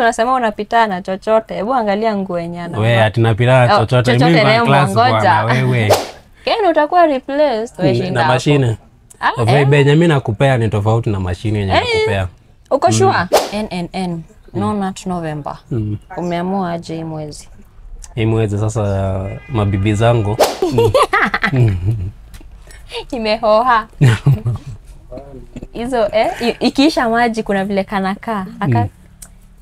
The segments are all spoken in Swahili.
watu wanasema unapitana chochote. Hebu angalia nguo yenyana. Wewe atinapita chochote mimi kwa class bwana wewe. Kenu utakuwa replaced wewe shinda. Na mashine. Wewe Benjamin nakupea ni tofauti na mashine yenye nakupea. Uko sure? NNN. No not November. Umeamua aje hii mwezi? Hii mwezi sasa mabibi zangu. Imehoha. Hizo ikiisha maji kuna vile kanaka.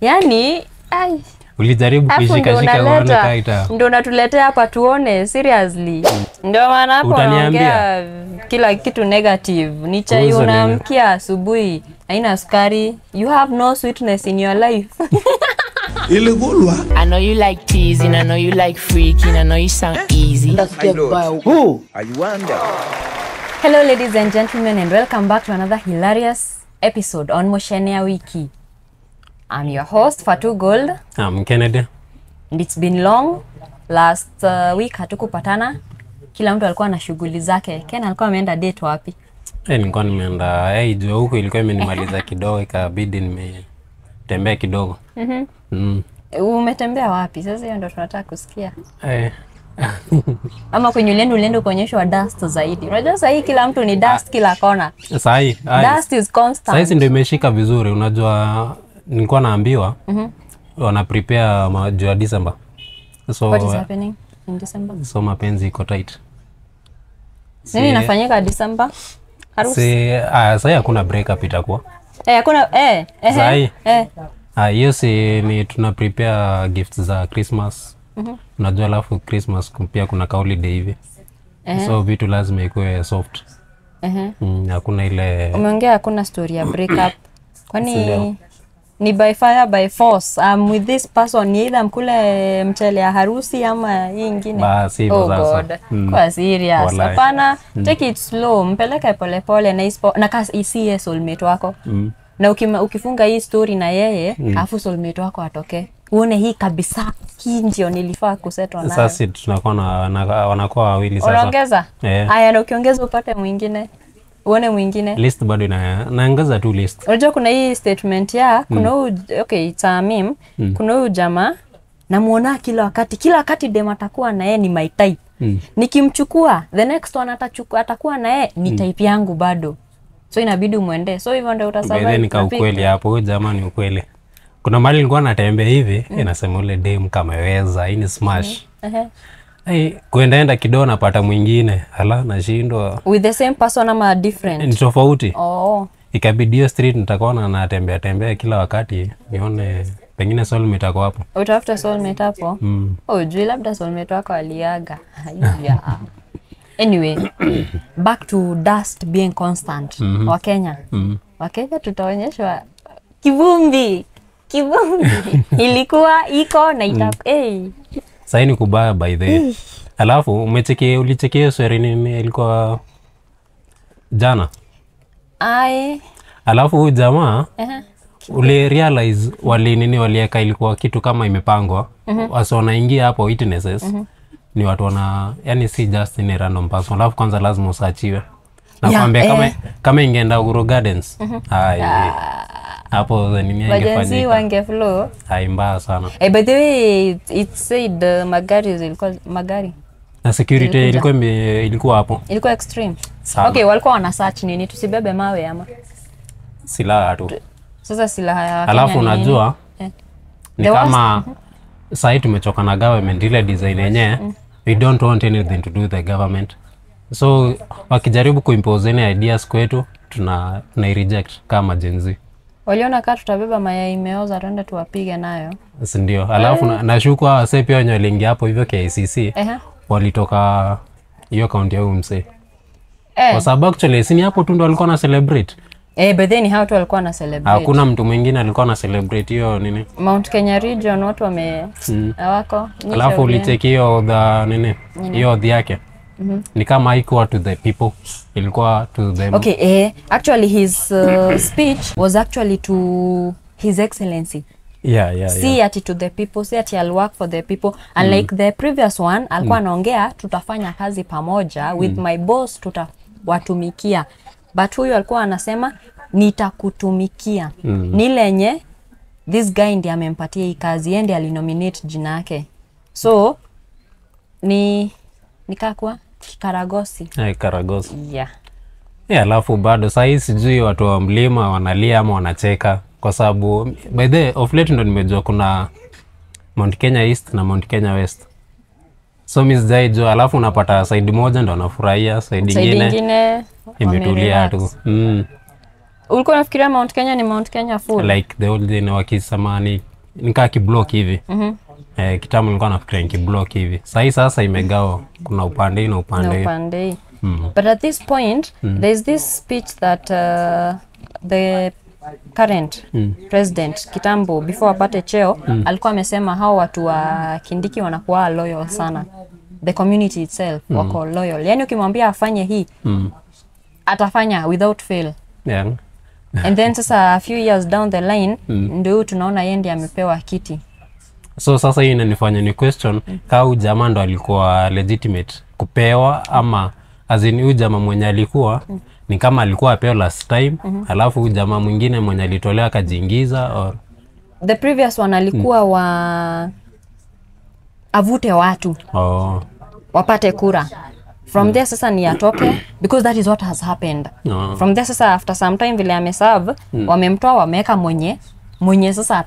Yaani ai ulijaribu kuishikashika uone kaita. Ndio unatuletea hapa tuone seriously. Ndio maana hapo unaongea kila kitu negative. Ni chai unaamkia asubuhi haina sukari. You have no sweetness in your life. I know you like teasing, I know you like freaking, I know you sound easy. Let's get wild. Who are you under? Hello ladies and gentlemen and welcome back to another hilarious episode on Moshi ni Awi. I'm your host Fatou Gold. I'm Kennedy. And it's been long. Last week hatukupatana. Kila mtu alikuwa na shughuli zake. Ken alikuwa ameenda date wapi? Nilikuwa nimeenda hiyo huko ilikuwa imenimaliza kidogo ikabidi nimetembea kidogo. Umetembea wapi? Sasa hiyo ndio tunataka kusikia. Ama kwenye ulendo kuonyeshwa dust zaidi. Unajua sasa hii kila mtu ni dust kila kona. Sasa hii dust is constant. Sasa ndio imeshika vizuri. Unajua nilikuwa naambiwa wana prepare majua December. So what is happening in December? So mapenzi iko tight. Nini inafanyika December? Harusi. Sasa hakuna break up itakuwa. Hakuna Sasa hii. Hiyo si ni tuna prepare gifts za Christmas. Unajua alafu Christmas pia kuna holiday hivi. So vitu lazima ikuwe soft. Hakuna ile umeongea hakuna story ya break up. Kwani ni by fire by force. I'm with this person either mkule mchele ya harusi ama hii nyingine. Basi hivyo sasa. Kwa serious. Hapana, take it slow. Mpeleke pole pole na isiye soulmate wako. Na ukifunga hii story na yeye, afu soulmate wako atoke. Uone hii kabisa hii ndio nilifaa kusetwa nayo. Sasa tunakuwa na wanakuwa wawili sasa. Unaongeza? Haya na ukiongeza upate mwingine. Uone mwingine. List bado inaongeza tu list. Unajua kuna hii statement ya kuna okay tamim, kuna huyu jamaa namuona kila wakati dem atakuwa na yeye ni my type. Nikimchukua the next one atakuwa na yeye ni type yangu bado. So inabidi muende. So hivyo ndio utasurvive. Wewe nika ukweli hapo jamani ukweli. Kuna mali nilikuwa natembea hivi inasema ule dem kama weza hii ni smash. Kuendaenda kidogo napata mwingine hala nashindwa. With the same person ama different? Ni tofauti. Ikabidi hiyo street nitakuwa natembea kila wakati nione pengine soulmate ako hapo. Utafuta soulmate hapo? Juu labda soulmate wako aliaga. Anyway, back to dust being constant. Wa Kenya. Wa Kenya tutaonyeshwa kivumbi ilikuwa iko na itakuwa saini kubaya by the alafu ulichekea swerini ilikuwa jana alafu huyu jamaa ule realize walieka ilikuwa kitu kama imepangwa wasa wanaingia hapo witnesses ni watu wana yani si just ni random person alafu kwanza lazima usachiwe na kuambia kama ingeenda Uhuru Gardens hapo nini ingefanyika wajenzi wangeflow mbaya sana by the way it said magari na security ilikuwa hapo ilikuwa extreme sana. Okay walikuwa wana search nini tusibebe mawe ama silaha tu sasa silaha ya alafu unajua ni kama site tumechoka na government ile design yenyewe we don't want anything to do with the government so wakijaribu kuimpose any ideas kwetu tuna reject kama jenzi. Waliona kama tutabeba mayai imeoza tuende tuwapige nayo. Si ndio. Alafu nashuku hawa sepi wenye waliingia hapo hivyo KCC. Walitoka hiyo kaunti ya mse. Kwa sababu actually si ni hapo tu ndo walikuwa na celebrate. But then how to walikuwa na celebrate. Hakuna mtu mwingine alikuwa na celebrate hiyo nini? Mount Kenya region watu wame hawako. Alafu uliteki hiyo the nini? Hiyo the yake. Ni kama haikuwa to the people ilikuwa to them. Actually his speech was actually to His Excellency. See ati to the people, see ati I'll work for the people. Unlike the previous one alikuwa anaongea tutafanya kazi pamoja with my boss tutawatumikia. But huyu alikuwa anasema nitakutumikia. Nilenye this guy ndiye amempatia hii kazi, yeye ndiye alinominate jina yake. So nikakwa Karagosi. Hai Karagosi. Yeah. Yeah, alafu bado sasa sijui watu wa mlima wanalia ama wanacheka kwa sababu by the of late ndo nimejua kuna Mount Kenya East na Mount Kenya West. So misjaijo alafu unapata side moja ndo anafurahia, side nyingine imetulia tu. Ulikuwa unafikiria Mount Kenya ni Mount Kenya full? Like the old day wakisamani nikaa kiblock hivi. Kitamu nilikuwa nafikiria ni kiblock hivi. Sasa imegawa, kuna upande na upande. But at this point there's this speech that the current president Kitambo before apate cheo alikuwa amesema hao watu wa Kindiki wanakuwa loyal sana, the community itself wako loyal, yani ukimwambia afanye hii atafanya without fail. Yeah. And then sasa a few years down the line ndio tunaona yeye ndiye amepewa kiti. So sasa hii inanifanya ni question kau jamaa ndo alikuwa legitimate kupewa ama azini huyu jamaa mwenye alikuwa ni kama alikuwa apewa last time alafu huyu jamaa mwingine mwenye alitolea kajiingiza, or the previous one alikuwa wa avute watu wapate kura from there sasa ni atoke because that is what has happened. From there sasa after some time vile ameserve wamemtoa wameka mwenye sasa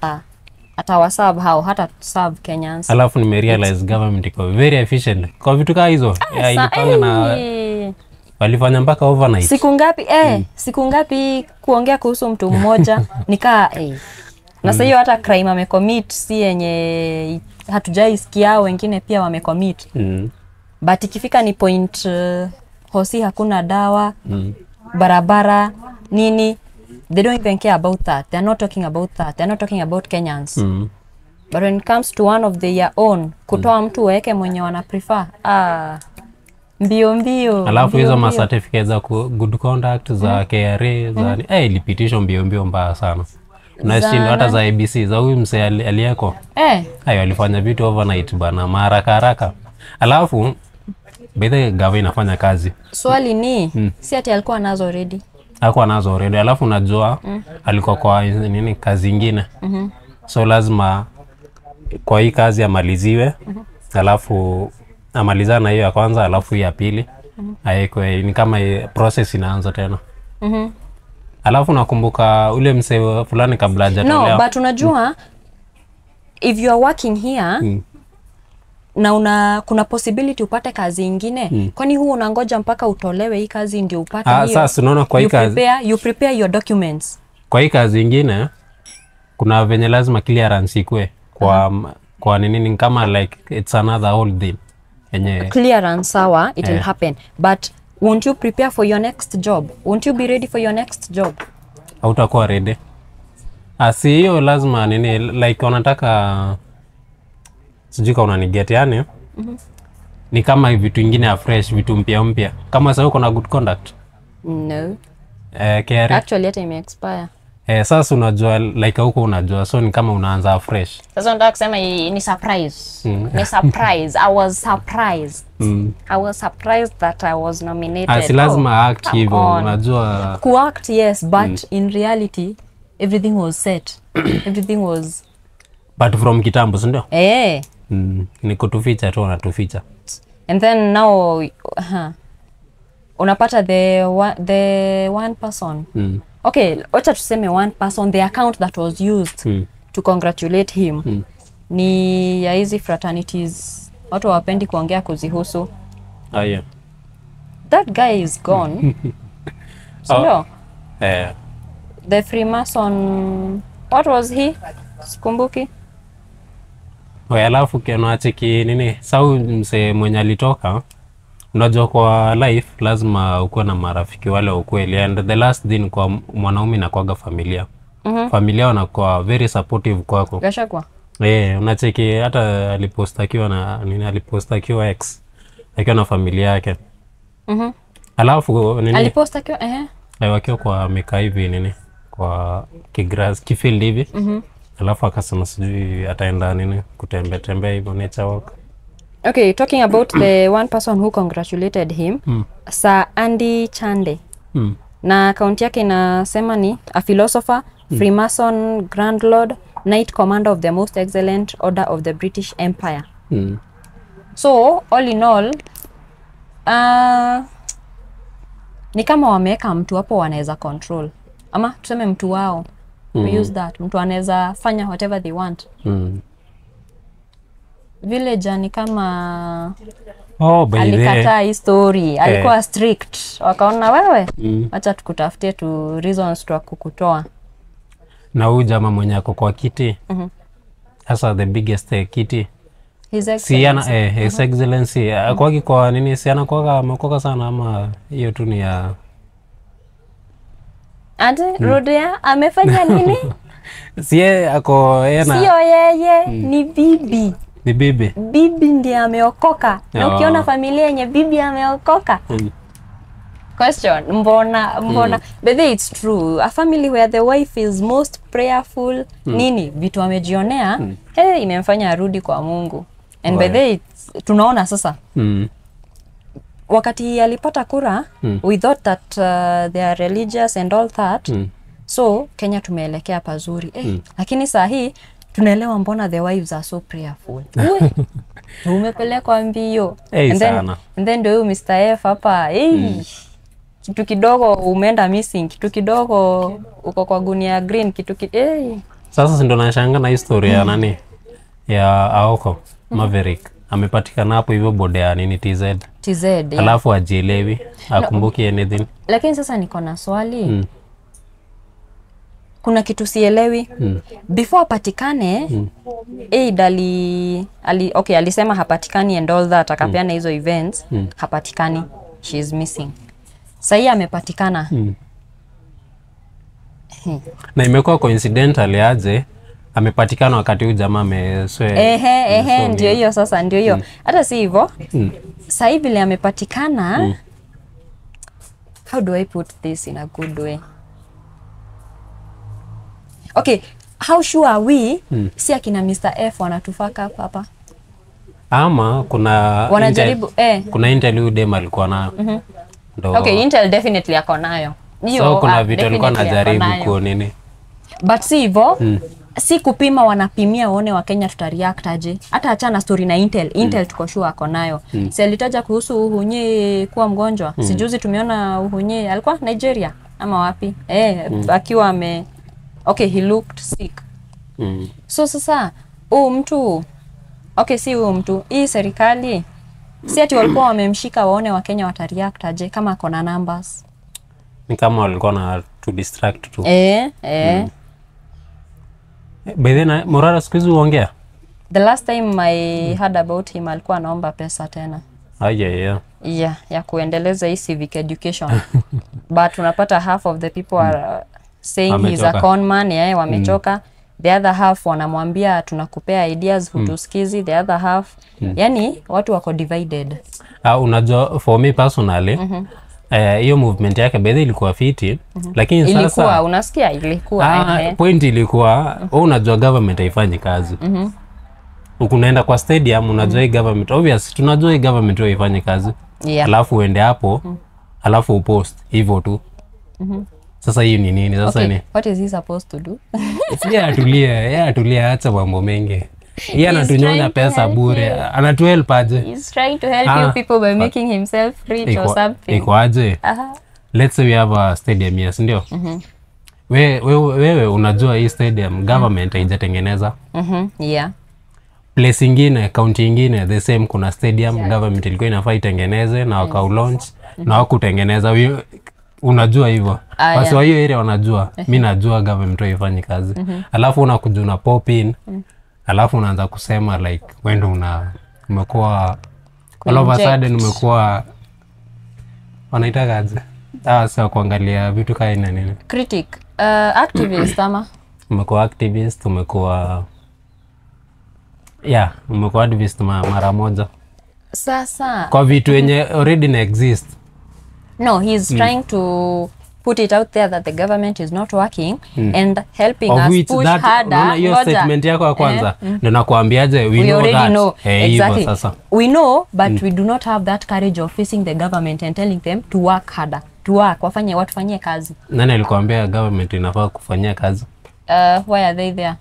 atawasab hao hata serve Kenyans. Alafu nimerealize government iko very efficient kwa vitu kama hizo ilipanga na walifanya mpaka overnight. Siku ngapi siku ngapi kuongea kuhusu mtu mmoja nikaa na sasa hiyo hata crime amecommit si yenye hatujaisikia wengine pia wamecommit. But ikifika ni point hosi hakuna dawa, barabara, nini, they don't even care about that. They're not talking about that. They're not talking about Kenyans. But when it comes to one of their own, kutoa mtu weke mwenye wana prefer. Mbio. Alafu hizo ma certificates za good conduct za KRA za ilipitishwa mbio mbaya sana. Na sisi hata za ABC za huyu mse aliyeko. Hayo alifanya vitu overnight bana haraka haraka. Alafu bidhaa gava inafanya kazi. Swali ni si ati alikuwa nazo already. Hakuwa nazo already, alafu unajua alikuwa kwa nini kazi nyingine. So lazima kwa hii kazi amaliziwe, alafu amaliza na hiyo ya kwanza alafu ya pili. Aekwe ni kama process inaanza tena. Alafu nakumbuka ule msee fulani kabla hajatolewa. No, but unajua if you are working here na kuna possibility upate kazi nyingine kwani huo unangoja mpaka utolewe hii kazi ndio upate hiyo? Sasa unaona kwa hii kazi you prepare your documents. Kwa hii kazi nyingine kuna venye lazima clearance ikwe kwa nini kama like it's another whole deal yenye clearance sawa it will happen, but won't you prepare for your next job? Won't you be ready for your next job? Hautakuwa ready. Asi hiyo lazima like unataka sijika unanigeti yani ni kama vitu vingine ya fresh, vitu mpya kama sasa uko na good conduct. No, KRA actually hata imeexpire. Sasa unajua like huko unajua, so ni kama unaanza fresh. Sasa nataka kusema ni surprise. Ni surprise. I was surprised. I was surprised that I was nominated. Asi lazima act hivyo unajua. Ku-act yes, but in reality everything was set. Everything was but from Kitambo ndio? Ni kutuficha tu anatuficha. And then now unapata the one person. Okay, acha tuseme one person, the account that was used to congratulate him ni ya hizi fraternities watu wapendi kuongea kuzihusu. Yeah. That guy is gone. Ndio? The Freemason, what was he? Sikumbuki. Alafu kianoachiki nini sau mse mwenye alitoka unajua kwa life lazima ukue na marafiki wale ukweli, and the last thing kwa mwanaume na kwaga familia. Familia wanakuwa very supportive kwako. Gasha kwa? Unacheki hata alipostakiwa na nini alipostakiwa ex akiwa na familia yake. Alafu nini alipostakiwa wakiwa kwa meka hivi nini kwa kigrass kifield hivi. Alafu akasema sijui ataenda nini kutembea hivyo nature walk. Okay, talking about the one person who congratulated him, Sir Andy Chande. Na account yake inasema ni a philosopher, Freemason, Grand Lord, Knight Commander of the Most Excellent Order of the British Empire. Mm. So, all in all, ni kama wameka mtu wapo wanaweza control. Ama, tuseme mtu wao. Mm. We use that. Mtu wanaweza fanya whatever they want. Mm. Villager ni kama... Oh, by alikataa hii story. Alikuwa strict. Wakaona wewe. Mm. Wacha tukutafute tu reasons tu kukutoa. Na huyu jamaa mwenye ako kwa kiti. Mm-hmm. Asa the biggest kiti. His Excellency. Siana, His Excellency. Mm-hmm. Kwaki kwa nini? Siana kwa makoka sana ama hiyo tu ni ya... Ante, Rodea, amefanya nini? Siye, ako ena. Siyo yeye, ni bibi. Ni bibi. Bibi ndiye ameokoka. Na ukiona familia yenye bibi ameokoka. Mm. Question, mbona. Mm. But then it's true. A family where the wife is most prayerful, nini, vitu amejionea, hey, imemfanya arudi kwa Mungu. And by the tunaona sasa. Mm. Wakati alipata kura, we thought that they are religious and all that. Mm. So, Kenya tumeelekea pazuri. Eh, lakini sahi, tunaelewa mbona the wives are so prayerful. Umepelekwa mbio. Hey, and then do you Mr. F hapa. Hey, kitu kidogo umeenda missing, kitu kidogo uko kwa gunia green, kitu kidogo. Hey. Sasa ndo nashanga na historia ya nani? Ya Aoko, Maverick. Amepatikana hapo hivyo bodea nini TZ. Yeah. Alafu ajielewi, akumbuki anything. Lakini sasa niko na swali. Kuna kitu sielewi. Before apatikane, Aid alisema hapatikani and all that, akapeana hizo events, hapatikani, she is missing. Sahi amepatikana. Na imekuwa coincidentally aje amepatikana wakati huyu jamaa ameswe. Ehe, ndio hiyo sasa, ndio hiyo. Hata si hivyo. Sahi vile amepatikana. How do I put this in a good way? Okay, how sure are we si akina Mr. F wanatufaka hapa? Ama kuna jaribu kuna interview dem alikuwa nayo. Okay, Intel definitely yako nayo. So kuna vitu alikuwa anajaribu kwa nini? But si hivyo, si kupima wanapimia waone wa Kenya tutareact aje. Hata achana story na Intel. Intel tuko sure yako nayo. Si alitaja kuhusu Uhunye kuwa mgonjwa. Sijuzi tumeona Uhunye alikuwa Nigeria ama wapi? Akiwa ame okay, he looked sick. So sasa, mtu. Okay, si mtu. Hii serikali. Si ati walikuwa wamemshika waone wa Kenya watareact aje kama kona numbers. Ni kama walikuwa na to distract tu. By then, Morara sikuizi uongea? The last time I heard about him, alikuwa anaomba pesa tena. Yeah, ya kuendeleza hii civic education. But unapata half of the people are saying he's a con man, wamechoka. The other half wanamwambia tunakupea ideas hutusikizi, the other half yani watu wako divided. Unajua for me personally, hiyo movement yake bedhi ilikuwa fiti, lakini sasa ilikuwa unasikia ilikuwa point ilikuwa unajua government haifanyi kazi. Ukunaenda kwa stadium unajua government obviously tunajua government haifanyi kazi. Alafu uende hapo, alafu upost hivyo tu. Sasa hii ni nini? Sasa ni what is he supposed to do? Atulia acha mambo mengi. Yeye anatunyonya pesa bure. Anatuhelp aje? He's trying to help you people by making himself rich or something. Iko aje? Let's say we have a stadium here, ndio? Wewe unajua hii stadium government haijatengeneza. Place ingine, county ingine, the same kuna stadium government ilikuwa inafaa itengeneze na wakau launch na hawakutengeneza. Unajua hivyo. Basi wa hiyo area wanajua. Mimi najua government haifanyi kazi. Alafu unakuja una pop in. Alafu unaanza kusema like wewe ndo umekuwa all of a sudden umekuwa wanaita kazi. Sasa kuangalia vitu kama ina nini. Critic, activist ama umekuwa activist, umekuwa umekuwa activist mara moja. Sasa kwa vitu yenye already na exist. No, he's trying to put it out there that the government is not working and helping us push harder. Your statement yako ya kwanza, ndio nakuambiaje, we know that. Exactly. We know, but we do not have that courage of facing the government and telling them to work harder. To work, wafanye watu fanyie kazi. Nani alikuambia government inafaa kufanyia kazi? Why are they there?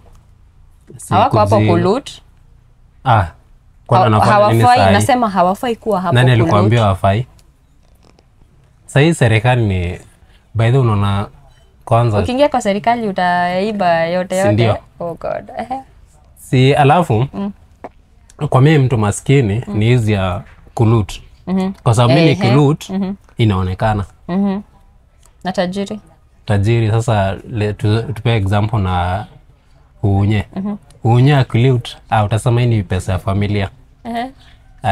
hawako hapo kulut. Kwa anafanya nini sasa? Nasema hawafai kuwa hapo. Nani alikwambia hawafai? Sasa hii serikali ni by the unaona kwanza ukiingia kwa serikali utaiba yote. Sindio. Oh god. Si alafu kwa mimi mtu maskini ni hizi ya kulut. Kwa sababu mimi kulut inaonekana. Na tajiri. Tajiri sasa tupe example na unye. Unye kulut utasema ni pesa ya familia.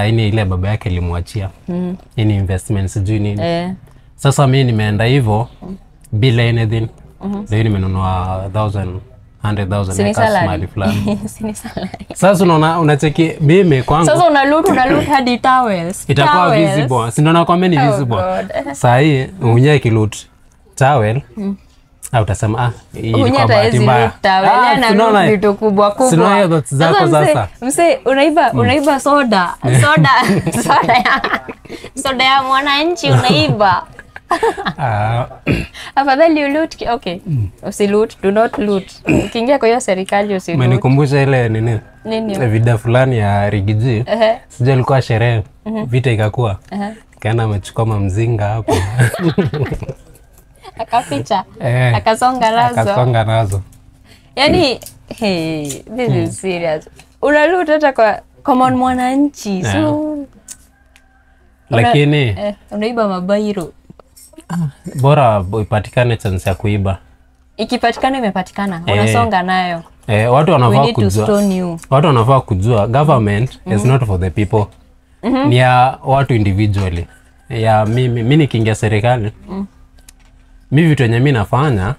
Ini ile baba yake alimwachia. Ini investments juu nini. Sasa mimi nimeenda hivyo bila anything. Leo nimenunua 100,000 na cash plan. Sini salary. Sasa unacheki mimi kwangu. Sasa unalut hadi towels. Itakuwa visible. Si ndio kwa mimi ni visible. Sasa hii unye kilut towel. Utasema hii ni kwa bahati mbaya. Unaona vitu kubwa kubwa. Sina hiyo zako sasa. Mse unaiba soda. Soda ya mwananchi unaiba. Afadhali uloot. Okay. Usiloot, do not loot. Ukiingia kwa hiyo serikali usiloot. Umenikumbusha ile nini? Nini? Video fulani ya Rigiji. Sijui ilikuwa sherehe. Vita ikakuwa. Kana amechukua mzinga hapo. Akaficha, akasonga nazo. Yani, hey, this is serious. Unaluta hata kwa common mwananchi. So lakini unaiba mabairo. Bora ipatikane chance ya kuiba. Ikipatikana imepatikana, unasonga nayo. Watu wanafaa kujua. Watu wanafaa kujua government is not for the people. Ni ya watu individually. Ya mimi nikiingia serikali. Mimi vitu yenye mimi nafanya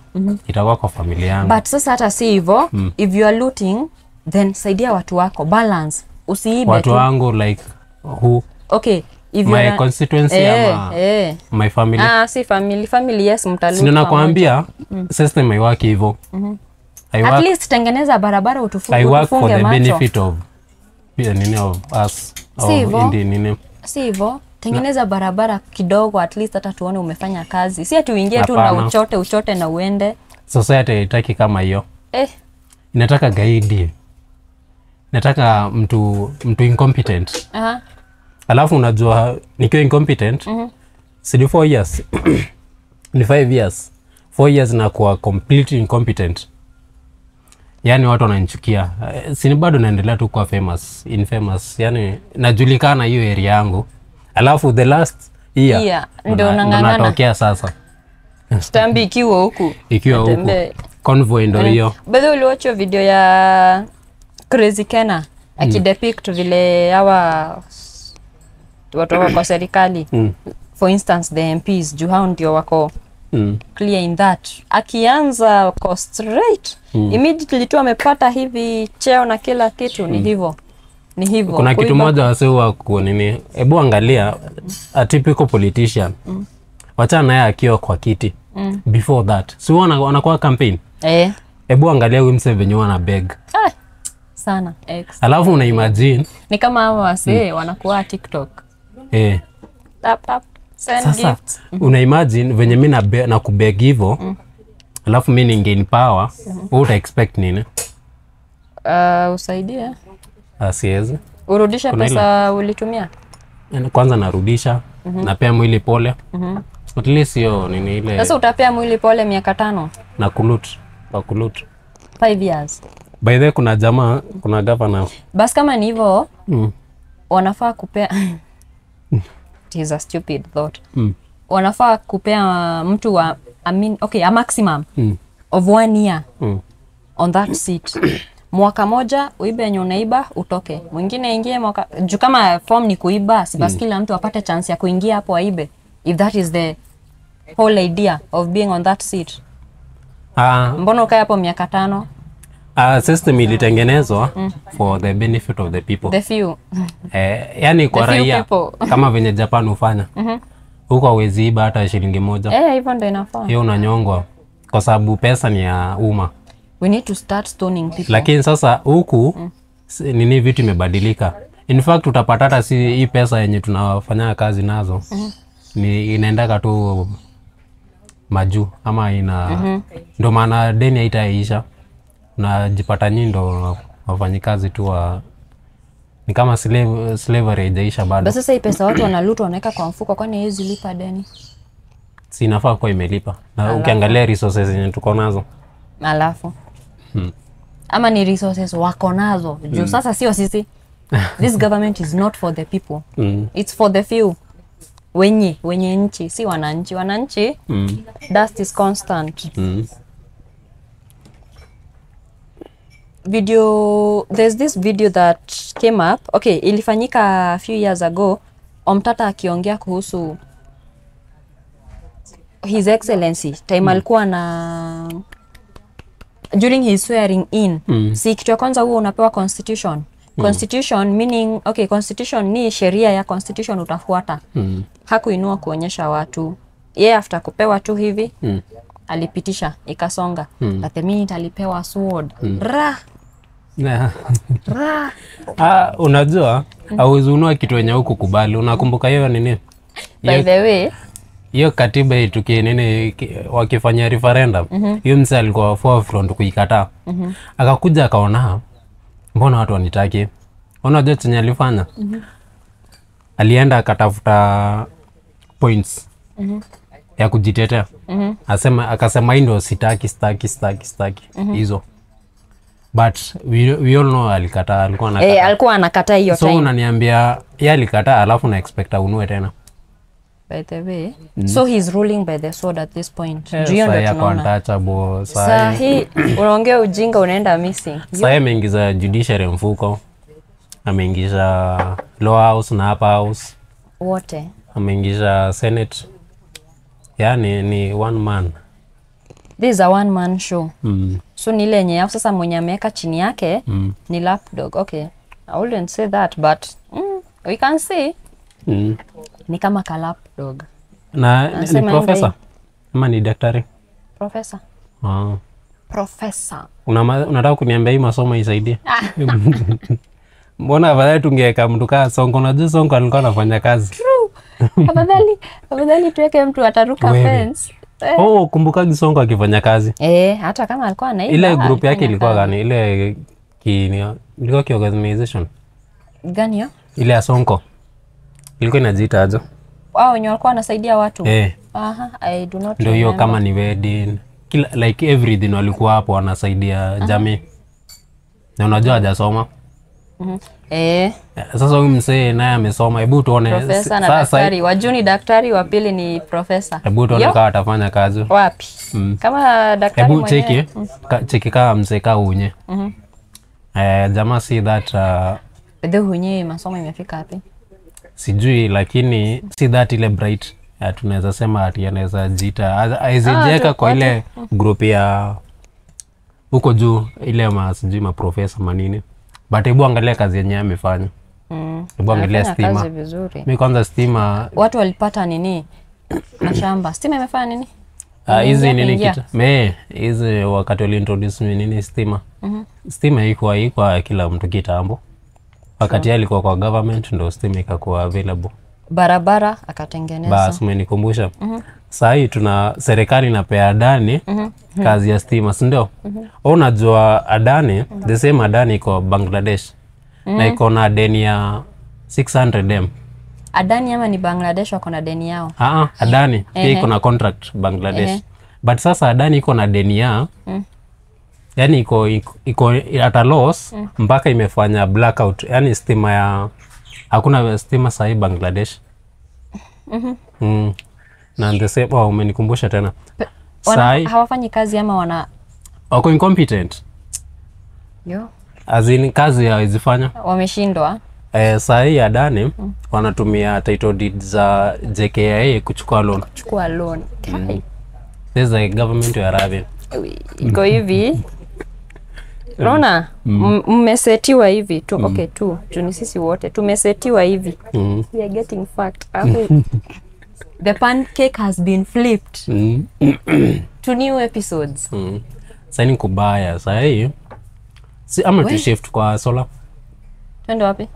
itakuwa kwa familia yangu. But sasa hata si hivyo, if you are looting then saidia watu wako, balance, usiibe watu wangu like who. Okay, if my constituency ama my family. Si family yes mtaluta. Sina nakwambia system haiwaki hivyo. At least tengeneza barabara utufunge macho. I work for the benefit of us. Si hivyo. Tengeneza barabara kidogo at least hata tuone umefanya kazi. Si ati uingie tu na uchote na uende. Society haitaki kama hiyo. Inataka guide. Nataka mtu incompetent. Alafu unajua nikiwa incompetent. Si 4 years. Ni 5 years. 4 years na kuwa completely incompetent. Yani watu wananichukia. Si bado naendelea tu kuwa famous, infamous. Yani najulikana hiyo area yangu. Alafu the last year ndio unangangana sasa. Stambi ikiwa huku. Ikiwa huku. Convoy ndio hiyo. Bado uliwatch video ya Crazy Kenna akidepict vile hawa watu wa serikali. For instance the MPs juhao ndio wako clear in that. Akianza kwa straight immediately tu amepata hivi cheo na kila kitu ni hivyo. Kuna kitu moja wasewa kwa nini. Ebu angalia a typical politician. Wachana ya akiwa kwa kiti. Before that. Si wanakuwa campaign. Ebu angalia wimse venyu wana beg. Sana. Alafu una imagine. Ni kama hawa wase wanakuwa TikTok. Tap. Send sasa, gift. Una imagine venye mimi na kubeg hivyo. Alafu mimi ningein power. What expect nini? Usaidia. Asiwezi. Urudisha pesa ulitumia? Kwanza narudisha, napea mwili pole. At least hiyo nini ile. Sasa utapea mwili pole miaka 5 na kulut. 5 years. By the kuna jamaa, kuna governor. Bas kama ni hivyo, wanafaa kupea It is a stupid thought. Wanafaa kupea mtu wa a maximum of 1 year on that seat. Mwaka moja uibe yenye unaiba utoke. Mwingine ingie mwaka juu kama form ni kuiba, si basi kila mtu apate chance ya kuingia hapo aibe. If that is the whole idea of being on that seat. Mbona ukae hapo miaka 5? System ilitengenezwa for the benefit of the people. The few. Yani kwa raia kama venye Japan ufanya. Huko hauwezi iba hata shilingi 1. Hivyo ndio inafaa. Hiyo unanyongwa kwa sababu pesa ni ya umma. We need to start stoning people. Lakini sasa huku nini vitu imebadilika. In fact utapata si hii pesa yenye tunafanya kazi nazo. Ni inaenda tu maju ama ina ndio maana deni haitaisha. Unajipata nyindo wafanyikazi tu wa ni kama slavery haijaisha bado. Basi sasa hii pesa watu wanalutwa wanaweka kwa mfuko, kwani hizi lipa deni? Si inafaa kwa imelipa. Na alafu ukiangalia resources yenye tuko nazo. Alafu. Ama ni resources wako nazo. Juu sasa sio sisi. This government is not for the people. It's for the few. Wenye nchi, si wananchi. Wananchi, dust is constant. Video, there's this video that came up. Okay, ilifanyika a few years ago. Omtata akiongea kuhusu His Excellency. Time alikuwa na... During his swearing in. Si kitu ya kwanza huo unapewa constitution. Constitution meaning, okay, constitution ni sheria ya constitution utafuata. Hakuinua kuonyesha watu. Ye after kupewa tu hivi, alipitisha, ikasonga. At the minute alipewa sword. Unajua, hauwezi kitu wenye hukukubali. Unakumbuka hiyo nini? By the way, hiyo katiba itukie nini wakifanya referendum. Hiyo mse alikuwa forefront kuikataa. Akakuja akaona, mbona watu wanitaki? Unajua chenye alifanya? Alienda akatafuta points ya kujitetea. Asema akasema hii ndio sitaki hizo. But we all know alikataa, alikuwa anakataa. Alikuwa anakataa hiyo time. So unaniambia yeye alikataa alafu na expect unue tena. By the way, so he's ruling by the sword at this point. Ndio ndio tunaona. Sasa hii unaongea ujinga unaenda missing. Sasa ameingiza judiciary mfuko. Ameingiza lower house na upper house. Wote. Ameingiza senate. Yani ni one man. This is a one man show. So ni ile yenye sasa mwenye ameweka chini yake ni lapdog. Okay. I wouldn't say that but we can see. Ni kama ka lapdog. Na ni professor. Ama ni daktari. Professor. Professor. Unataka kuniambia hii masomo isaidie? Mbona afadhali tungeweka mtu kama Sonko na Jisonko Sonko alikuwa anafanya kazi. Afadhali tuweke mtu ataruka fence. Kumbuka Jisonko akifanya kazi. Hata kama alikuwa anaiba. Ile group yake ilikuwa gani? Ile ilikuwa ki organization. Gani yo? Ile ya Sonko. Ilikuwa inajiita aje? Wenye walikuwa wanasaidia watu. I do not. Ndio hiyo kama ni wedding. Like everything walikuwa hapo wanasaidia jamii. Na unajua hajasoma. Sasa huyu msee naye amesoma. Hebu tuone professor na daktari. Wa juu ni daktari, wa pili ni professor. Hebu tuone kama atafanya kazi. Wapi? Kama daktari mwenyewe. Hebu cheki. Cheki kama msee ka unye. Jamaa see that ndio unye masomo imefika wapi? Sijui lakini si that ile bright tunaweza sema ati anaweza jita aizijeka kwa ile group ya huko juu ile sijui ma professor manini. But hebu angalia kazi yenyewe amefanya. Hebu angalia stima. Mimi kwanza stima watu walipata nini? Mashamba. Stima imefanya nini? Hizi nini kitu? Hizi wakati wali introduce nini stima. Stima iko kila mtu kitambo. Wakati alikuwa kwa government ndio stima ikakuwa available. Barabara akatengeneza. Basi umenikumbusha. Sasa hii tuna serikali inapea Adani kazi ya stima, si ndio? Unajua Adani, the same Adani iko Bangladesh. Na iko na deni ya 600M. Adani ama ni Bangladesh wako na deni yao? Adani pia iko na contract Bangladesh. But sasa Adani iko na deni yao. Yani iko at a loss mpaka imefanya blackout. Yani stima ya hakuna stima sahi Bangladesh. Na ndese umenikumbusha tena. Hawafanyi kazi ama wana wako incompetent. Azini kazi hawajifanya. Wameshindwa. Sahi Adani wanatumia title deeds za JKIA kuchukua loan. There's a government you are having. Iko hivi. Unaona mmesetiwa hivi tu. Okay tu. Juni sisi wote tumesetiwa hivi. We are getting fucked. The pancake has been flipped. To new episodes. Saini kubaya sahi. Si ama tu shift kwa solar. Twende wapi?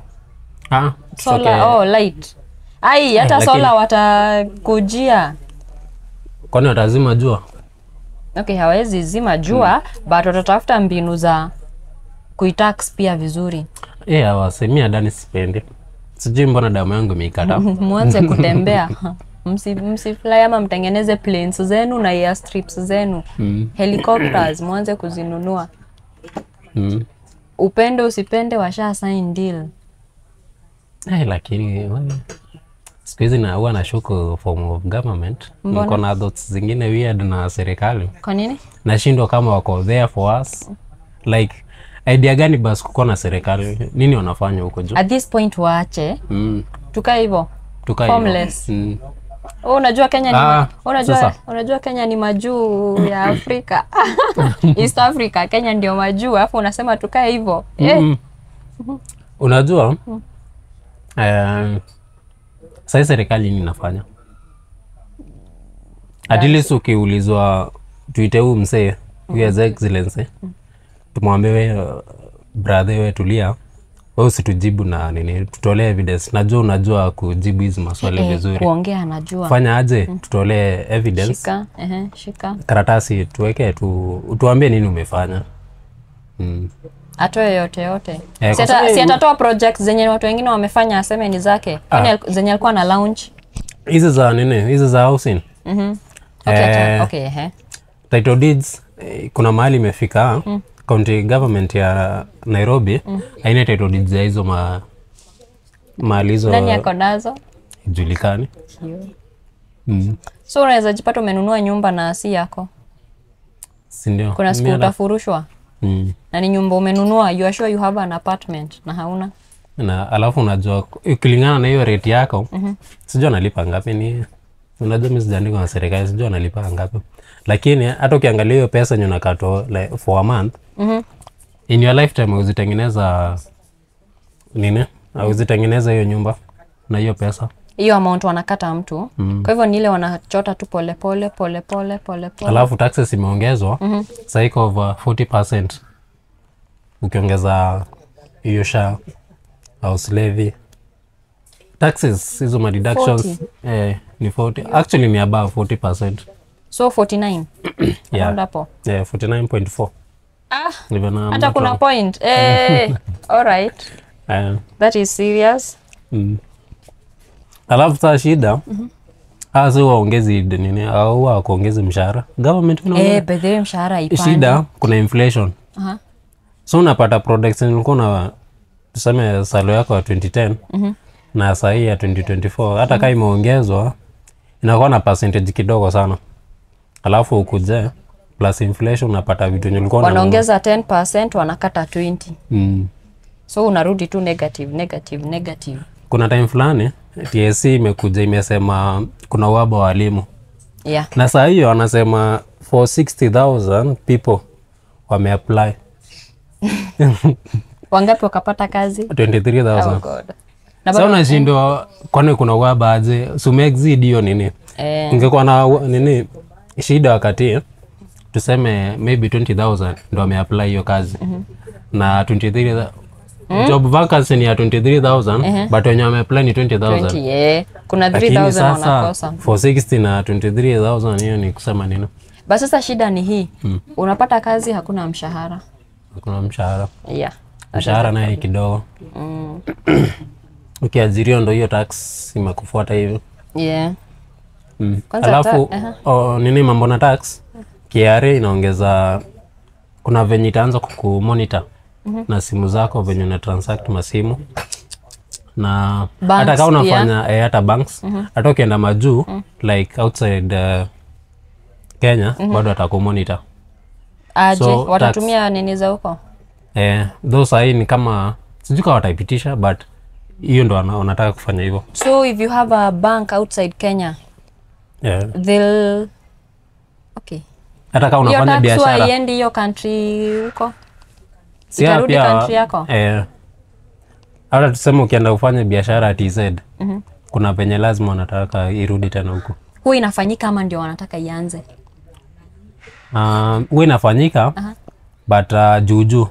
Solar light. Ai hata solar watakujia. Kwani watazima jua? Okay, hawezi zima jua, but watatafuta mbinu za kuitax pia vizuri. Yeah, wasemia Adani sipendi. Sijui mbona damu yangu imeikata. Mwanze kutembea. Msifly ama mtengeneze planes zenu na airstrips zenu. Helicopters mwanze kuzinunua. Upende usipende washa sign deal. Hey, lakini sikuizi na huwa na shuku form of government. Mko na thoughts zingine weird na serikali. Kwa nini? Nashindwa kama wako there for us. Like idea gani basi kuko na serikali? Nini wanafanya huko juu? At this point waache. Tukae hivyo. Formless. Oh, unajua Kenya ni unajua Kenya ni majuu ya Afrika. East Africa, Kenya ndio majuu, alafu unasema tukae hivyo. Unajua? Sasa serikali nini inafanya? Adilisu ukiulizwa tuite huyu msee, His Excellency. Tumwambie wewe brother wewe tulia. Wewe usitujibu na nini, tutolee evidence. Najua unajua kujibu hizo maswali vizuri. Kuongea najua. Fanya aje? Tutolee evidence. Shika, shika. Karatasi tuweke tuambie nini umefanya. Atoe yote. Si atatoa projects zenye watu wengine wamefanya aseme ni zake. Kwani zenye alikuwa na lounge. Hizo za nini? Hizo za housing. Title deeds kuna mahali imefika. County government ya Nairobi haina title deeds ya hizo malizo. Nani yako nazo? Julikani. So unaweza jipata umenunua nyumba na si yako. Si ndio. Kuna siku utafurushwa. Na ni nyumba umenunua, you are sure you have an apartment na hauna. Na alafu unajua ukilingana na hiyo rate yako, sijui analipa ngapi ni. Unajua mimi sijaandika na serikali, sijui analipa ngapi. Lakini hata ukiangalia hiyo pesa yenye unakatwa like for a month, in your lifetime uzitengeneza nini? Uzitengeneza hiyo nyumba na hiyo pesa. Hiyo amount wanakata mtu. Kwa hivyo ni ile wanachota tu pole pole. Alafu taxes imeongezwa saiko over 40% ukiongeza hiyo sha house levy. Taxes hizo ma deductions ni 40, actually ni above 40%. So 49. Yeah. Hapo. Yeah, 49.4. Hata kuna point. All right. That is serious. Alafu ta shida. Hazo waongezi nini au waongeze mshahara. Government unaona. Bedheri mshahara ipande. Shida kuna inflation. So unapata products nilikuwa na tuseme salary yako ya 2010 na sasa ya 2024 hata kama imeongezwa inakuwa na percentage kidogo sana. Alafu ukuje plus inflation unapata vitu nilikuwa na wanaongeza 10% wanakata 20. So unarudi tu negative. Kuna time fulani TSC imekuja imesema kuna uhaba wa walimu. Na saa hiyo anasema for 60,000 people wameapply. Wangapi wakapata kazi? 23,000. Oh god. Sasa unashindwa kwani kuna uhaba aje? Sumeexceed hiyo nini? Ungekuwa na nini shida wakati tuseme maybe 20,000 ndio wameapply hiyo kazi. Na 23,000 job vacancy ni ya 23,000 but wenye wameapply ni 20,000. Kuna 3,000 wanakosa. For 60 na 23,000 hiyo ni kusema nini? Basi sasa shida ni hii. Unapata kazi hakuna mshahara. Mshahara naye kidogo. Ukiajirio ndio hiyo tax imekufuata hivyo. Alafu nini mambo na tax? KRA inaongeza kuna venye itaanza kukumonitor na simu zako venye una transact masimu. Na hata kama unafanya hata banks, hata ukienda majuu like outside Kenya bado atakumonitor. So watatumia nini za huko? Those are ni kama sijui kama wataipitisha but hiyo ndo wanataka kufanya hivyo. So if you have a bank outside Kenya, they'll hata kama unafanya biashara. Hiyo haiendi hiyo country huko. Siarudi country yako. Hata tuseme ukienda kufanya biashara at TZ, kuna penye lazima wanataka irudi tena huko. Huwa inafanyika ama ndio wanataka ianze? Huwa inafanyika but juju.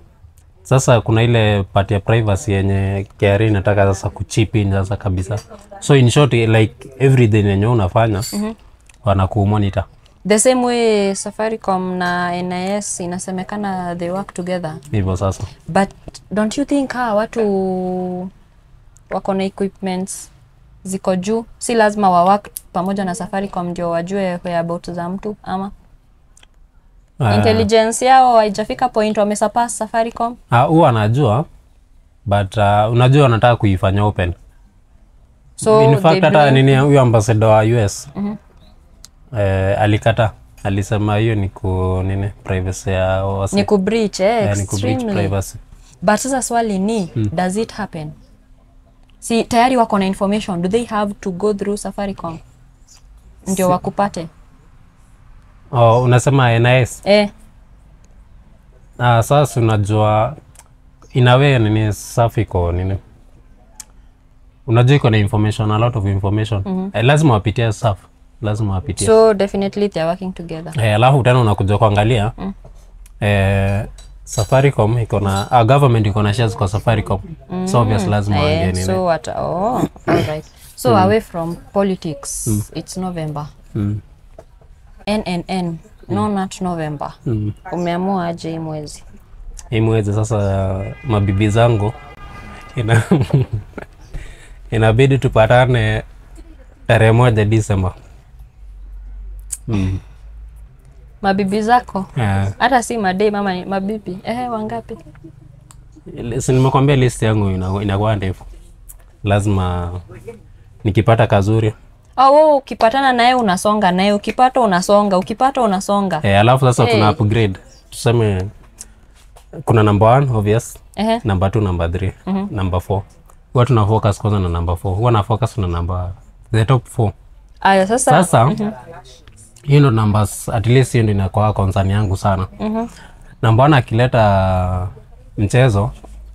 Sasa kuna ile part ya privacy yenye KRA inataka sasa kuchip in sasa kabisa. So in short like everything yenye unafanya wanakumonitor. The same way Safaricom na NIS inasemekana they work together. Hivyo sasa. But don't you think watu wako na equipments ziko juu, si lazima wa work pamoja na Safaricom ndio wajue whereabouts za mtu ama? Intelligence yao haijafika point wamesurpass Safaricom? Huwa anajua but unajua wanataka kuifanya open. So in fact hata nini huyu ambassador wa US. Mm-hmm. Alikata alisema hiyo ni ku nini privacy ya wasi. Ni ku breach ni ku breach privacy. But sasa swali ni does it happen? Si tayari wako na information, do they have to go through Safaricom ndio wakupate? Oh, unasema NIS. Sasa unajua inawe nini Safaricom nini. Unajua iko na information, a lot of information. Lazima wapitie SAF. Lazima wapitie. So definitely they are working together. Alafu tena unakuja kuangalia Safaricom iko na government iko na shares kwa Safaricom. So obviously lazima wangeni. So what all right. So away from politics, it's November. No, not November. Umeamua aje mwezi? Mwezi sasa mabibi zangu inabidi tupatane tarehe 1 Disemba. Mabibi zako? Hata si madai mama ni mabibi. Wangapi? Si nimekwambia list yangu inakuwa ndefu. Lazima nikipata kazuri. Ukipatana naye unasonga naye, ukipata unasonga, ukipata unasonga. Alafu sasa tuna upgrade. Tuseme kuna number 1 obvious, number 2, number 3, number 4. Huwa tuna focus kwanza na number 4. Huwa na focus na number the top 4. Sasa hiyo ndo numbers at least hiyo ndo inakuwa concern yangu sana. Number 1 akileta mchezo,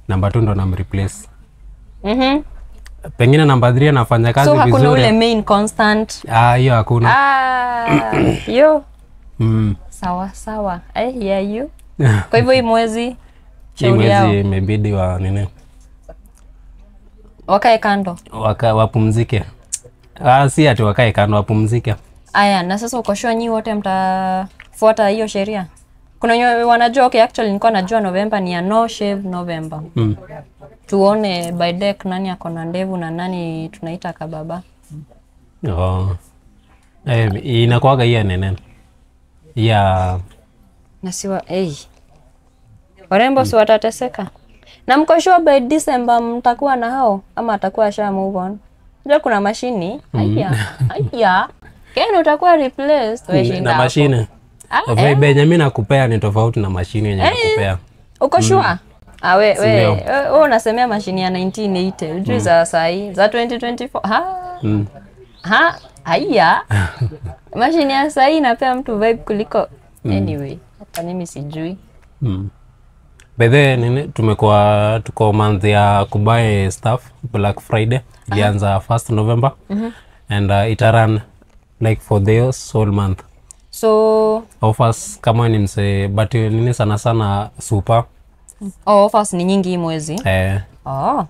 number 2 ndo namreplace. Pengine number 3 anafanya kazi vizuri. So hakuna ule main constant. Hiyo hakuna. Hiyo. Sawa sawa. I hear you. Kwa hivyo hii mwezi shauri yao. Mwezi imebidi wa nini? Wakae kando. Wapumzike. Si ati wakae kando, wapumzike. Na sasa uko sure nyinyi wote mtafuata hiyo sheria? Kuna wenye wanajua okay actually nilikuwa najua November ni ya no shave November. Tuone by deck nani ako na ndevu na nani tunaita kababa. Inakuwa hii nene. Ya nasiwa warembo si watateseka. Na mko sure by December mtakuwa na hao ama atakuwa sha move on? Unajua kuna mashini? Haya. Keno utakuwa replaced na mashine. Benjamin akupea ni tofauti na mashine yenye akupea. Uko sure? Wewe unasemea mashine ya 1980, unajua za saa hii, za 2024. Haya. Mashine ya saa hii inapea mtu vibe kuliko anyway. Hata mimi sijui. Bebe nini tumekuwa tuko month ya kubuy stuff, Black Friday ilianza 1st November and it ran like for the whole month. So offers kama ni mse but nini sana sana super. Offers ni nyingi mwezi.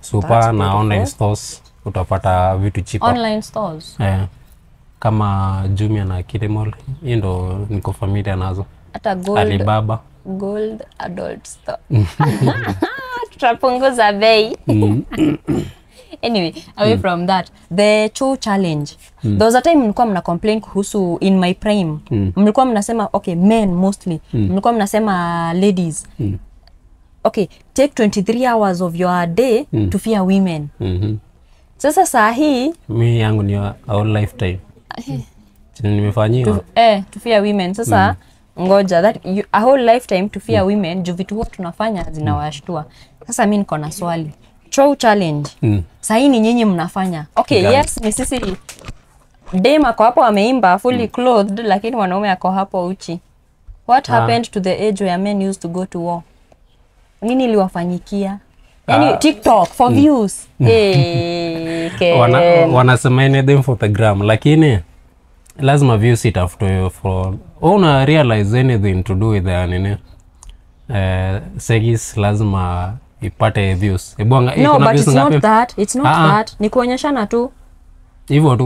Super na online stores utapata vitu cheaper. Online stores. Kama Jumia na Kilimall, hiyo ndo niko familia nazo. Hata Gold. Alibaba. Gold adult store. Tutapunguza bei. Anyway, away from that, the chore challenge. There was a time mlikuwa mna complain kuhusu in my prime. Mlikuwa mnasema okay, men mostly. Mlikuwa mnasema ladies. Okay, take 23 hours of your day to fear women. Sasa saa hii mimi yangu ni our lifetime. Nimefanyiwa. To fear women. Sasa ngoja that you, a whole lifetime to fear women juu vitu huwa tunafanya zinawashtua. Sasa mimi niko na swali. Chore challenge. Sasa hii ni nyinyi mnafanya. Okay, Gani. Yes, ni sisi. Dema kwa hapo wameimba fully clothed lakini wanaume yako hapo uchi. What happened to the age where men used to go to war? Nini liwafanyikia? Yani TikTok for views. Wanasema ene them for the gram lakini lazima views it after for una realize anything to do with anene. Segis lazima ipate views. Ebonga iko na views ngapi? No, but it's not that. It's not that. Ni kuonyeshana tu.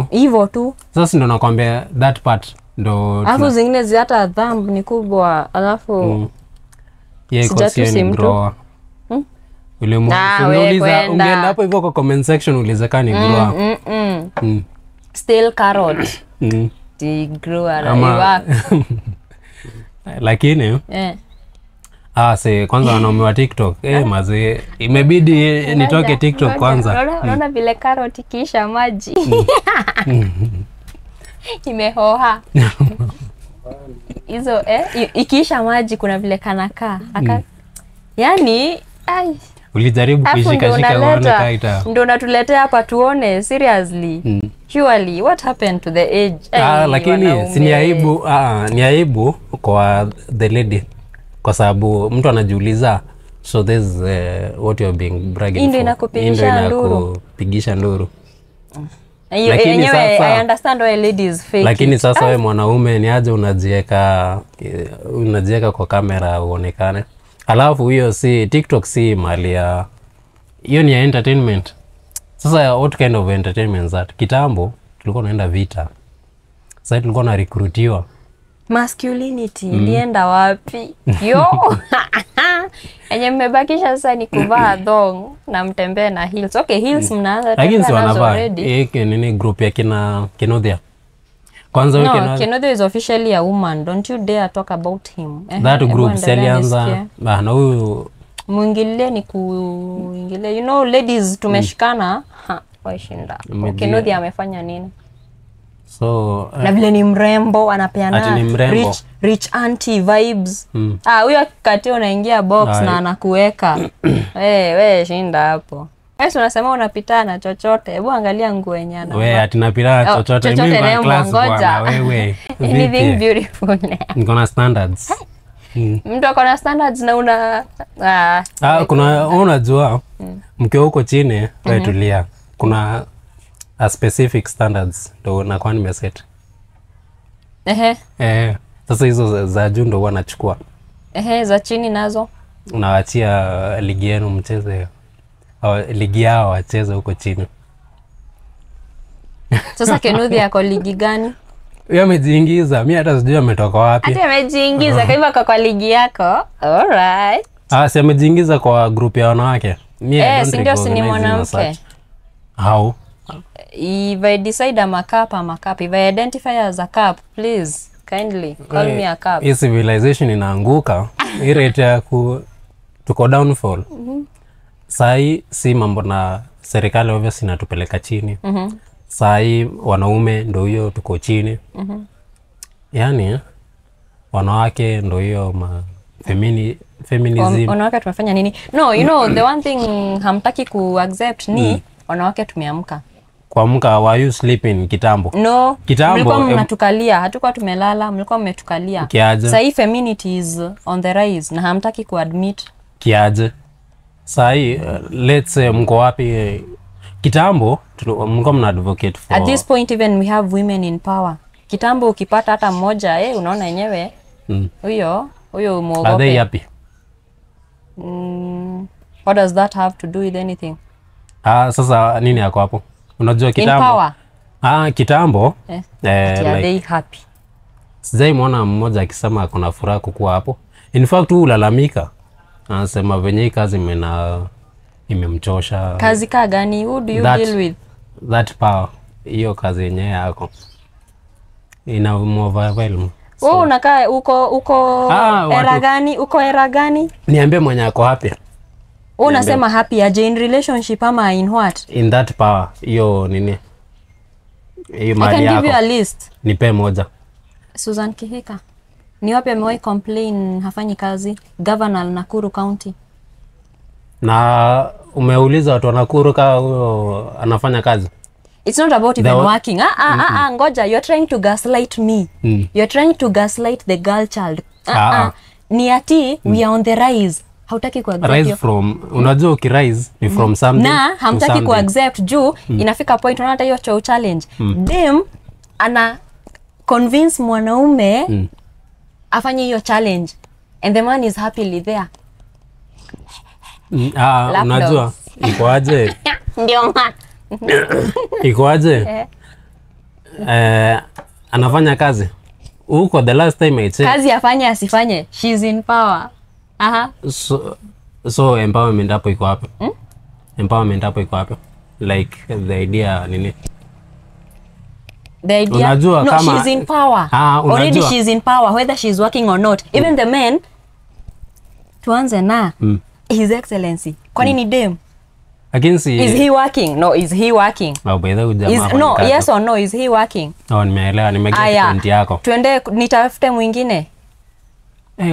Hivyo tu. Sasa ndio nakwambia that part ndo alafu zingine hata dhambi ni kubwa alafu yeye kwa si mtu ule muuliza ungeenda hapo hivyo kwa comment section ulizekani grow still carrot the grower aliwa lakini say kwanza wanaume wa TikTok mazee imebidi nitoke TikTok kwanza unaona vile carrot kisha maji imehoha hizo ikisha maji kuna vile kanaka yani ai ulijaribu kujikashika unaona kaita ndio unatuletea hapa tuone seriously surely what happened to the age lakini si ni aibu ni aibu kwa the lady kwa sababu mtu anajiuliza so this what you are being bragging ndio inakupigisha nduru anyway, I understand why ladies fake. Lakini sasa wewe mwanaume ni aje unajiweka kwa kamera uonekane. Alafu hiyo si TikTok si mali ya hiyo ni entertainment. Sasa what kind of entertainment is that? Kitambo tulikuwa naenda vita. Sasa tulikuwa na recruitiwa. Masculinity ilienda wapi? Yo. Enye mmebakisha sasa ni kuvaa thong na mtembea na heels. Okay, heels mnaanza tena already. Hiki nini group ya kina Kinothia? Kwanza wiki na Kinothia is officially a woman. Don't you dare talk about him. That group salianza na huyu mwingilie ni kuingilia. You know ladies tumeshikana. Ha, waishinda. Kinothia amefanya nini? So na vile ni mrembo anapeana rich auntie vibes huyo akikati unaingia box na anakuweka wewe shinda hapo wewe unasema unapitana chochote hebu angalia nguo yenyana wewe atinapitana chochote mimi na class bwana wewe anything beautiful ngona standards mtu akona standards na una kuna unajua mkeo huko chini wewe tulia kuna a specific standards ndo nakuwa nimeset. Sasa hizo za juu ndo wanachukua. Za chini nazo unawaachia ligi yenu mcheze. Ligi yao wacheze huko chini. Sasa Kenodia yako ligi gani? Yeye amejiingiza, mimi hata sijui ametoka wapi. Hata amejiingiza kaiba kwa ligi yako. All right. Si amejiingiza kwa group ya wanawake. Mimi si ndio si mwanamke. How? If I decide I'm a cup, if I identify as a cup, please, kindly, call me a cup. Hii civilization inaanguka, hii rate ya tuko downfall. Sai, si mambo na serikali obviously inatupeleka chini. Sai, wanaume ndo hiyo tuko chini. Yani, wanawake ndo hiyo feminism. Wanawake tumefanya nini? No, you know, the one thing hamtaki ku-accept ni wanawake tumeamka. Kuamka were you sleeping kitambo? No. Kitambo mlikuwa mnatukalia, hatukuwa tumelala, mlikuwa mmetukalia. Sasa femininity is on the rise na hamtaki kuadmit. Kiaje? Sasa let's say mko wapi kitambo mko mna advocate for. At this point even we have women in power. Kitambo ukipata hata mmoja unaona yenyewe. Huyo muogope. Are they happy? What does that have to do with anything? Sasa nini yako hapo? Unajua kitambo. In power. Kitambo. Are they happy? Sijai muona mmoja akisema kuna furaha kukua hapo. In fact ulalamika. Anasema venye kazi imemchosha. Kazi ka gani? Who do you deal with? That power. Hiyo kazi yenyewe yako. Inamuoverwhelm. Wewe unakaa uko era gani? Uko era gani? Niambie mwenye yako happy. Unasema happy aje in relationship ama in what? In that power. Yo nini? I can give you a list. Nipe moja. Susan Kihika. Ni wapi amewahi complain hafanyi kazi? Governor Nakuru County. Na umeuliza watu wa Nakuru huyo anafanya kazi? It's not about even working. Ngoja, you're trying to gaslight me. You're trying to gaslight the girl child. Ni ati we are on the rise. Hautaki kuaccept rise from unajua ukirise ni from something na hamtaki kuaccept juu inafika point unaona hiyo chow challenge dem ana convince mwanaume afanye hiyo challenge and the man is happily there unajua ikoaje ndio ikoaje anafanya kazi huko the last time I said kazi afanye asifanye, she's in power. So empowerment hapo iko wapi? Empowerment hapo iko wapi? Like the idea nini? The idea unajua no, kama she's in power. Already she's in power whether she's working or not. Even the men tuanze na His Excellency. Kwani ni dem? I can see. Is he working? No, is he working? No, yes or no, is he working? No, nimeelewa, nimegea point yako. Tuende nitafute mwingine.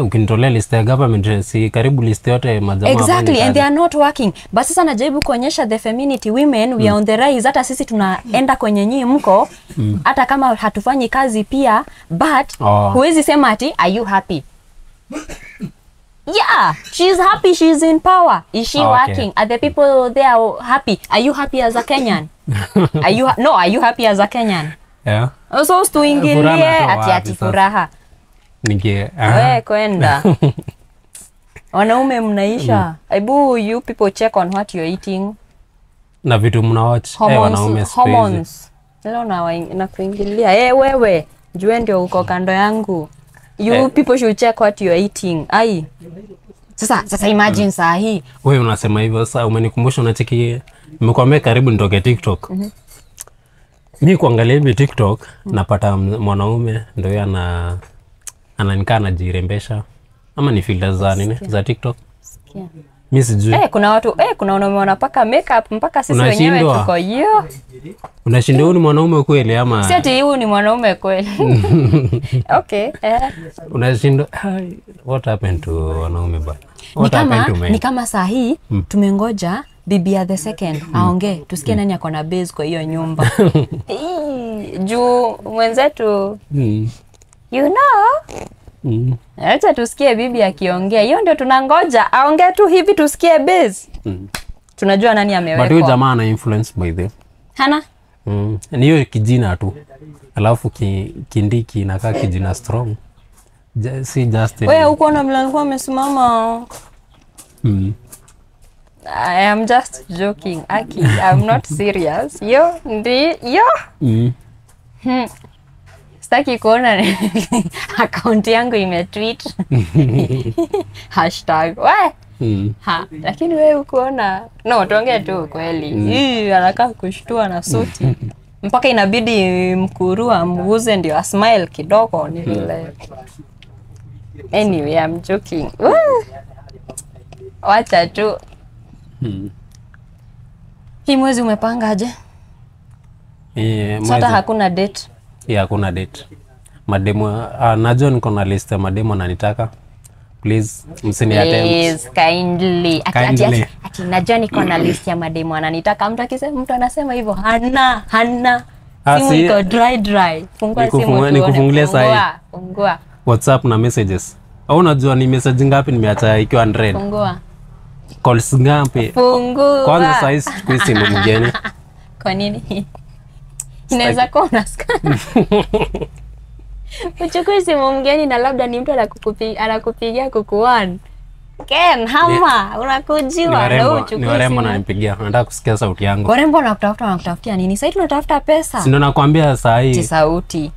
Ukinitolea list ya government, si karibu list yote majamaa. Exactly, and they are not working. Basi sana jaribu kuonyesha the femininity women, we are on the rise, hata sisi tunaenda kwenye nyinyi mko, hata kama hatufanyi kazi pia, but huwezi sema ati are you happy? Yeah, she's happy, she's in power. Is she working? Are the people there happy? Are you happy as a Kenyan? Are you happy as a Kenyan? Yeah. Also tuingilie ati furaha. Nige. Wewe kwenda. Wanaume mnaisha. Aibu, you people check on what you're eating. Na vitu mnawatch. Wanaume space. Hormones. Leo na kuingilia. Wewe, jue ndio uko kando yangu. You people should check what you are eating. Ai. Sasa imagine saa hii. Wewe unasema hivyo saa umenikumbusha unacheki nimekuambia karibu nitoke TikTok. Mimi kuangalia hivi TikTok napata mwanaume ndio yeye ananikaa anajirembesha ama ni filters za nini za TikTok. Mimi sijui. Kuna watu kuna wanaume wanapaka makeup mpaka sisi wenyewe tuko hiyo. Unashinda huyu ni mwanaume kweli ama si ati huyu ni mwanaume kweli. Unashinda what happened to wanaume bwana? What happened to men? Ni kama saa hii tumengoja bibi the second aongee tusikie nani ako na base kwa hiyo nyumba. Juu mwenzetu you know acha tusikie bibi akiongea. Hiyo ndio tunangoja. Aongee tu hivi tusikie base. Tunajua nani amewekwa. Bado jamaa ana influence by the. Hana? Ni hiyo kijina tu. Alafu kindiki inakaa kijina strong. Si just. Wewe uko na mlango umesimama. I am just joking. Aki, I'm not serious. Yo, ndi, yo. Staki kuona account yangu imetweet hashtag we lakini wewe ukoona no tuongee tu kweli hii anataka kushtua na suti mpaka inabidi mkurua mguze ndio asmile kidogo ni vile. Anyway, I'm joking. Wacha tu hii mwezi umepangaje? Sasa hakuna date. Ya kuna date. Mademo najua niko na list ya mademo nanitaka. Please msini attempt. Please kindly. Ati najua niko na list ya mademo nanitaka. Mtu akisema mtu anasema hivyo hana. Simu iko dry. Fungua simu. Nikufungulia sasa. Fungua. WhatsApp na messages. Au unajua ni message ngapi nimeacha ikiwa 100? Fungua. Calls ngapi? Fungua. Kwanza size kwa simu mgeni. Kwa nini? Inaweza kuona scam. Uchukue simu mgeni na labda ni mtu anakupigia kukuwan. Ken, hama, unakujiwa na uchukue. Ni warembo ananipigia, anataka kusikia sauti yangu. Warembo wanakutafuta wanakutafutia nini? Sasa tunatafuta pesa. Si ndo nakwambia saa hii. Ni sauti.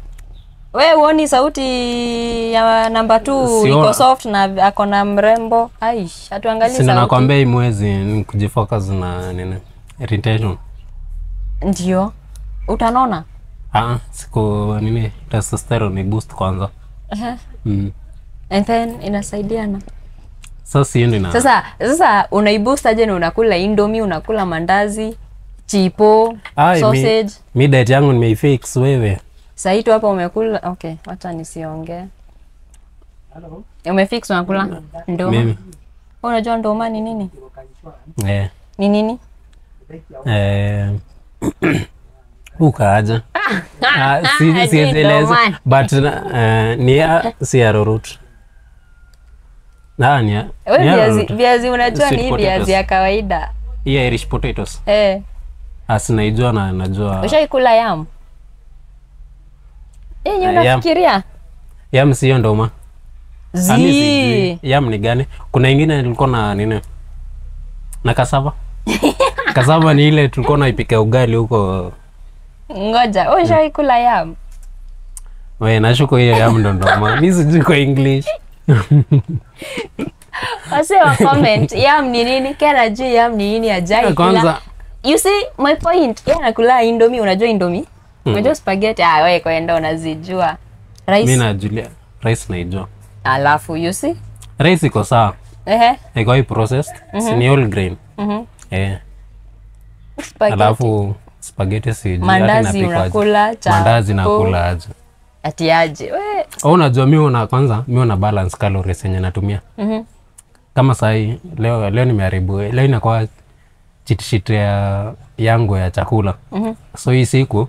Wewe uone sauti ya namba 2 iko soft na ako na mrembo. Aish, atuangalie sauti. Si ndo nakwambia hii mwezi ni kujifocus na nini? Retention. Ndio. Utanona? Siku nini testosterone boost kwanza. And then inasaidiana. Sasa hiyo ndio. Sasa unaiboost aje na unakula indomie, unakula mandazi, chipo, sausage. Mi diet yangu nimeifix wewe. Sasa hiyo hapa umekula. Wacha nisiongee. Hello. Umefix unakula ndoma. Mimi. Unajua ndoma ni nini? Ni nini? Ukaaja. Sieleza. But ni siaro root. Nani? Viazi unajua ni viazi ya kawaida. Hii Irish potatoes. Asinaijua na najua. Ushaikula yam? Unafikiria? Yam sio ndoma. Yam ni gani? Kuna nyingine ilikuwa na nini? Na cassava. Cassava ni ile tulikuwa naipika ugali huko. Ngoja, ushawahi kula yam? When I shook away, I am not normal. This is English. I say a comment. Yam nini kera juu yam nini ajai. You see my point. Yeah, nakula indomie. Unajua indomie? Unajua spaghetti. Ah, wewe kwenda unazijua. Rice. Mimi najua. Rice naijua. Alafu you see? Rice iko sawa. Eh. Iko hii processed. Ni all grain. Eh. Spaghetti. Alafu spaghetti sijui. Mandazi unakula. Mandazi nakula aje. Ati aje. Wewe. Unajua mimi mimi una balance calories yenye natumia. Kama sai leo nimeharibu. Leo inakuwa chitishiti yangu ya chakula. So hii siku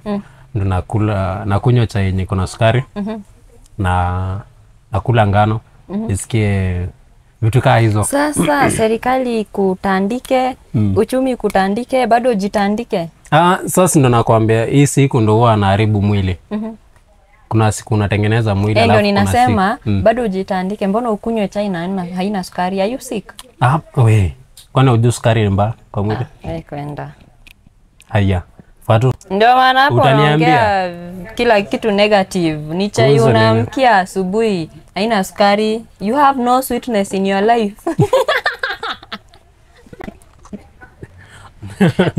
ndo nakula nakunywa chai yenye kuna sukari. Na nakula ngano. Nisikie vitu kama hizo. Sasa serikali kutandike, uchumi kutandike, bado jitandike. Ah, sasa ndo nakwambia hii siku ndo huwa anaharibu mwili. Kuna siku unatengeneza mwili alafu. Ndio ninasema bado jitandike. Mbona ukunywe chai na haina sukari? Are you sick? Ah, we. Kwani unajua sukari mbaya kwa mwili? Eh, kwenda. Haya. Fatou. Ndio maana hapo unaongea kila kitu negative. Ni chai unaamkia asubuhi, haina sukari. You have no sweetness in your life.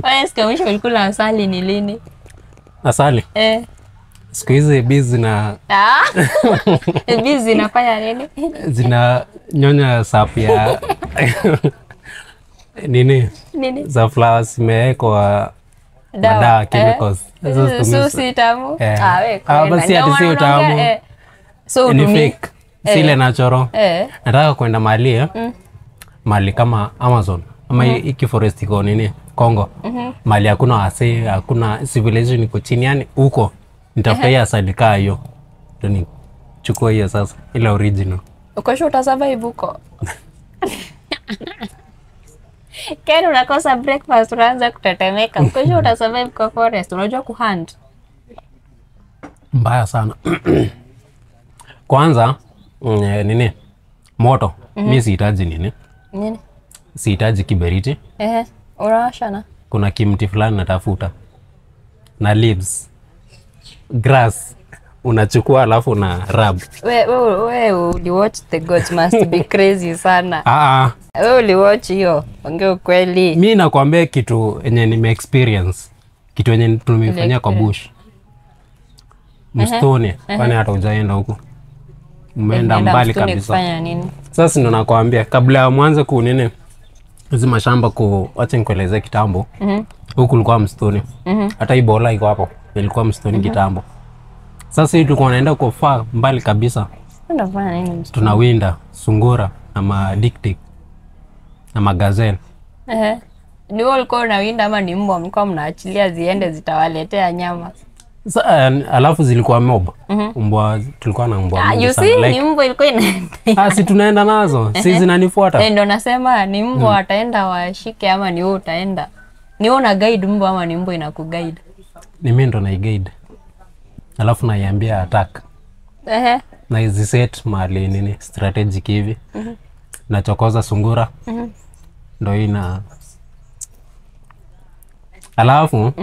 Wes kama mwisho ulikula asali ni lini? Asali? Eh. Siku hizi busy na busy nafanya nini? Zina nyonya safi ya Nini? Za flowers imewekwa dawa chemicals. So si tamu. Ah wewe. Ah basi ati sio tamu. So ni fake. Sile natural. Nataka kwenda mali kama Amazon ama iki forest iko nini? Kongo. Mali hakuna wase, hakuna civilization iko chini yani huko. Nitapea sadaka hiyo. Ndio ni chukua hiyo sasa ile original. Uko sure utasurvive huko? Kero unakosa breakfast unaanza kutetemeka. Uko sure utasurvive kwa forest? Unajua kuhunt? Mbaya sana. Kwanza nini? Moto. Mimi sihitaji nini? Sihitaji kiberiti. Urashana. Kuna kimti fulani natafuta. Na leaves. Grass unachukua alafu na rub. Wewe uliwatch The Gods Must Be Crazy sana. Wewe uliwatch hiyo. Ongea kweli. Mimi nakwambia kitu yenye nimeexperience. Kitu yenye tumefanya kwa bush. Mstone, kwani hata hujaenda huko. Umeenda mbali kabisa. Unafanya nini? Sasa ndo nakwambia kabla mwanze kunene lazima shamba kuacha nikueleze kitambo. Huko ulikuwa mstone. Hata Ebola iko hapo. Ilikuwa mstoni kitambo. Sasa hivi tulikuwa naenda kwa far mbali kabisa. Tunafanya nini? Tunawinda sungura na madiktik na magazelle. Ni wao walikuwa nawinda ama ni mbwa mko mnaachilia ziende zitawaletea nyama. Sasa alafu zilikuwa mob. Mbwa tulikuwa na mbwa. You see ni mbwa ilikuwa inaenda. Ah si tunaenda nazo. Si zinanifuata. Ndio nasema ni mbwa ataenda washike ama ni wewe utaenda. Ni wewe una guide mbwa ama ni mbwa inakuguide? Ni mimi ndo naiguide. Alafu naiambia attack. Na hizi set mali nini strategic hivi. Nachokoza sungura. Ndio ina. Alafu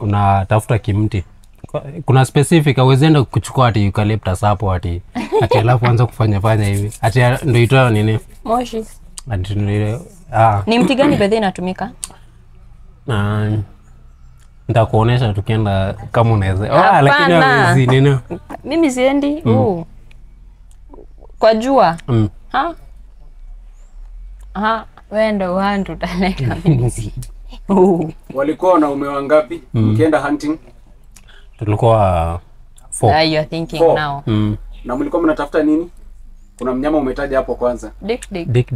unatafuta kimti. Kuna specific uwezenda kuchukua ati eucalyptus hapo ati alafu anza kufanya hivi. Ati ndio itoa nini? Moshi. Ati ndio ni mti gani bedhe inatumika? Nitakuonesha tukienda kama unaweza. Lakini hizi nini? Mimi siendi kwa jua. Wewe ndio uhantu taleka mimi si. Walikuwa na ume wangapi mkienda hunting? Tulikuwa 4. You are thinking four. Now. Na mlikuwa mnatafuta nini? Kuna mnyama umetaja hapo kwanza. Dick.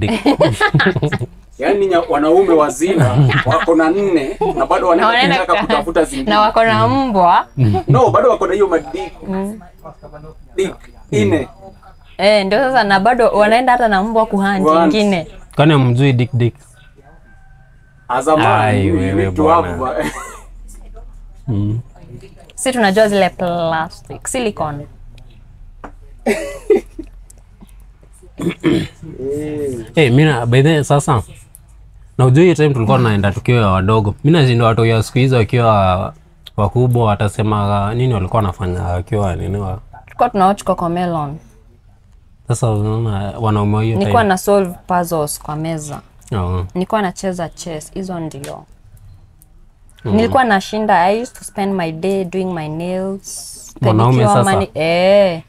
Yaani wanaume wazima wako na 4 na bado wanaenda kutafuta zingine. Na wako na mbwa. No, bado wako na hiyo madiki. Dick 4. Ndio sasa na bado wanaenda hata na mbwa kuhunt nyingine. Kwani mjui dick? Azamani wewe bwana. Sisi tunajua zile plastic, silicone. Mina baadaye sasa na ujue time tulikuwa naenda tukiwa wadogo. Mimi ndio watu ya siku hizo wakiwa wakubwa watasema nini walikuwa wanafanya wakiwa nini tulikuwa tunaochukua kwa melon. Sasa unaona wanaume wao nilikuwa na solve puzzles kwa meza. Nilikuwa nacheza chess, hizo ndio. Nilikuwa nashinda. I used to spend my day doing my nails. Wanaume sasa.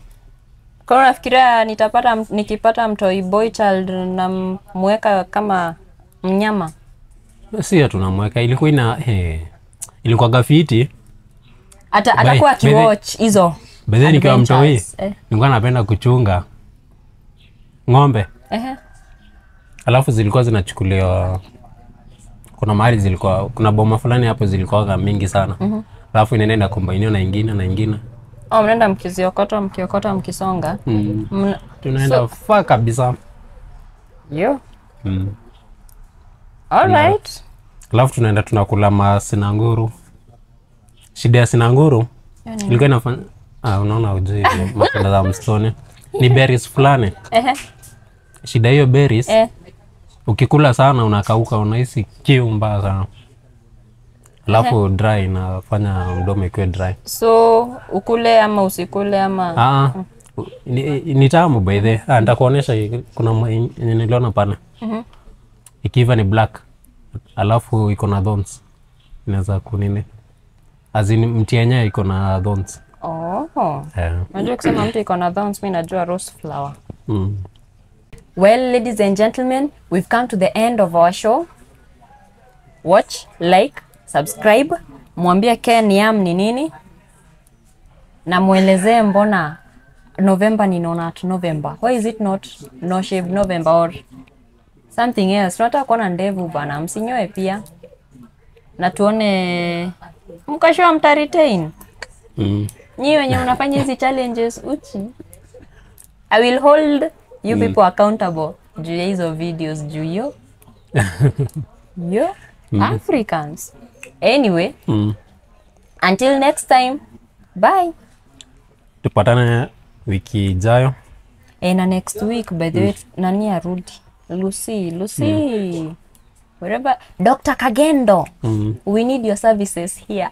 Kwa nafikiria nitapata nikipata mtoi boy child na mweka kama mnyama. Sisi tunamweka ilikuwa ina ilikuwa gafiti. Ata atakuwa kiwatch hizo. Baadaye nikiwa mtoi nilikuwa napenda kuchunga ngombe. Alafu zilikuwa zinachukuliwa, kuna mahali zilikuwa kuna boma fulani hapo zilikuwa mingi sana. Alafu inaenda combine na nyingine na nyingine. Mnaenda mkiziokota mkiokota mkisonga. Tunaenda so, far kabisa. Yo. All right. Alafu tunaenda tunakula masinanguru. Shida ya sinanguru ilikuwa inafanya unaona ujui matunda za mstone. Ni berries fulani. Shida hiyo berries. Ukikula sana unakauka unahisi kiu mbaya sana. Alafu dry na fanya mdomo ikwe dry. So ukule ama usikule ama ni tamu by the way. Nitakuonesha kuna niliona pana. Ikiiva ni black. Alafu iko na thorns. Inaweza kunini? Azini mti yenyewe iko na thorns. Unajua kusema mti iko na thorns mimi najua rose flower. Well, ladies and gentlemen, we've come to the end of our show. Watch, like, subscribe, mwambie Keniam ni nini na muelezee mbona November ni not November. Why is it not no shave November or something else? Tunataka kuona ndevu bana, msinyoe pia. Na tuone mkashoa mta retain. Nyinyi wenyewe mnafanya hizi challenges uchi. I will hold you people accountable. Juu ya hizo videos juu yo. Africans. Anyway, until next time, bye. Tupatane wiki ijayo. Na next week, by the way, nani arudi? Lucy. Wherever, Doctor Kagendo. We need your services here.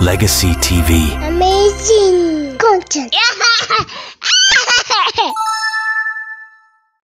Legacy TV. Amazing content.